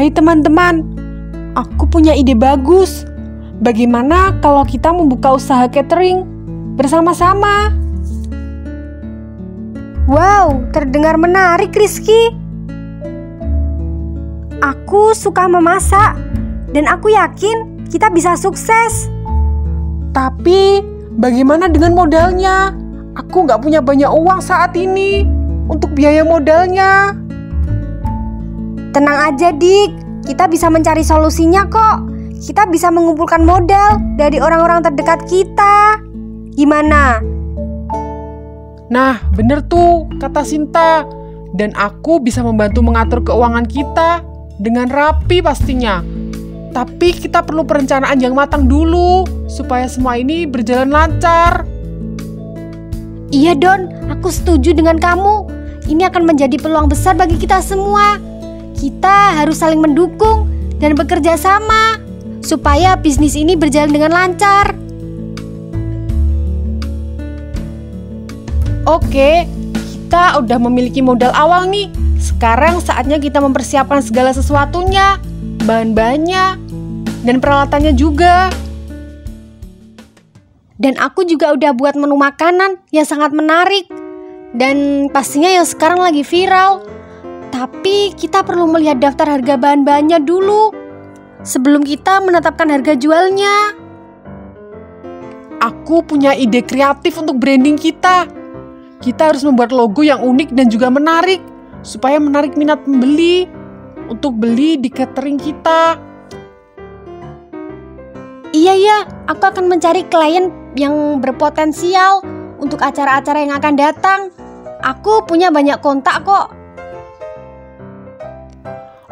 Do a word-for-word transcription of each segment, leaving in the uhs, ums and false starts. Hai teman-teman, aku punya ide bagus. Bagaimana kalau kita membuka usaha catering bersama-sama? Wow, terdengar menarik, Rizky. Aku suka memasak dan aku yakin kita bisa sukses. Tapi bagaimana dengan modalnya? Aku nggak punya banyak uang saat ini untuk biaya modalnya. Tenang aja, Dik. Kita bisa mencari solusinya kok. Kita bisa mengumpulkan modal dari orang-orang terdekat kita. Gimana? Nah, bener tuh kata Sinta. Dan aku bisa membantu mengatur keuangan kita dengan rapi pastinya. Tapi kita perlu perencanaan yang matang dulu supaya semua ini berjalan lancar. Iya, Don. Aku setuju dengan kamu. Ini akan menjadi peluang besar bagi kita semua. Kita harus saling mendukung dan bekerja sama supaya bisnis ini berjalan dengan lancar. Oke, kita udah memiliki modal awal nih. Sekarang saatnya kita mempersiapkan segala sesuatunya, bahan-bahannya, dan peralatannya juga. Dan aku juga udah buat menu makanan yang sangat menarik dan pastinya yang sekarang lagi viral. Tapi kita perlu melihat daftar harga bahan-bahannya dulu sebelum kita menetapkan harga jualnya. Aku punya ide kreatif untuk branding kita. Kita harus membuat logo yang unik dan juga menarik supaya menarik minat pembeli untuk beli di catering kita. Iya ya, aku akan mencari klien yang berpotensial untuk acara-acara yang akan datang. Aku punya banyak kontak kok.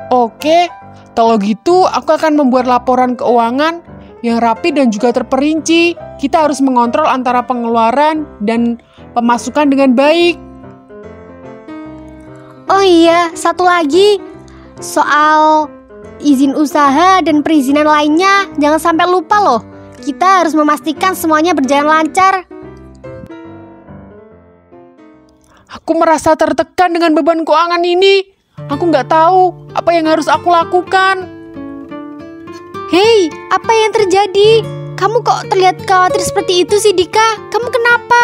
Oke, kalau gitu aku akan membuat laporan keuangan yang rapi dan juga terperinci. Kita harus mengontrol antara pengeluaran dan pemasukan dengan baik. Oh iya, satu lagi. Soal izin usaha dan perizinan lainnya, jangan sampai lupa loh. Kita harus memastikan semuanya berjalan lancar. Aku merasa tertekan dengan beban keuangan ini. Aku nggak tahu apa yang harus aku lakukan. Hei, apa yang terjadi? Kamu kok terlihat khawatir seperti itu sih, Dika? Kamu kenapa?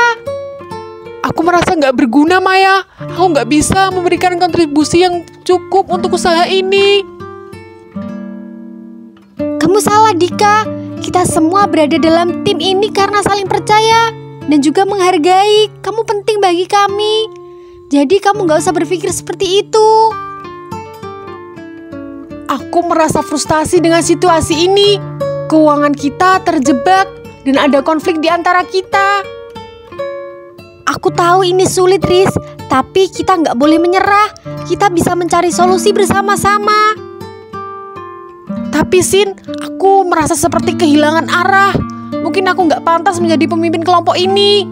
Aku merasa nggak berguna, Maya. Aku nggak bisa memberikan kontribusi yang cukup untuk usaha ini. Kamu salah, Dika. Kita semua berada dalam tim ini karena saling percaya dan juga menghargai. Kamu penting bagi kami. Jadi kamu nggak usah berpikir seperti itu. Aku merasa frustasi dengan situasi ini. Keuangan kita terjebak dan ada konflik di antara kita. Aku tahu ini sulit, Riz, tapi kita nggak boleh menyerah. Kita bisa mencari solusi bersama-sama. Tapi Sin, aku merasa seperti kehilangan arah. Mungkin aku nggak pantas menjadi pemimpin kelompok ini.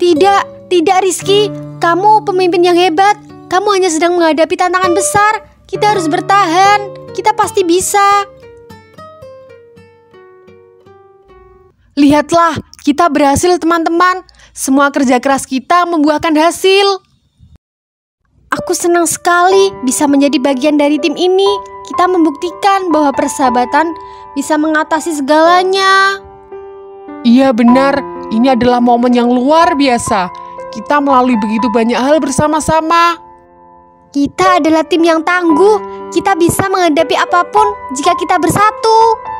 Tidak, tidak Rizky. Kamu pemimpin yang hebat. Kamu hanya sedang menghadapi tantangan besar. Kita harus bertahan, kita pasti bisa. Lihatlah, kita berhasil teman-teman. Semua kerja keras kita membuahkan hasil. Aku senang sekali bisa menjadi bagian dari tim ini. Kita membuktikan bahwa persahabatan bisa mengatasi segalanya. Iya benar, ini adalah momen yang luar biasa. Kita melalui begitu banyak hal bersama-sama. Kita adalah tim yang tangguh. Kita bisa menghadapi apapun jika kita bersatu.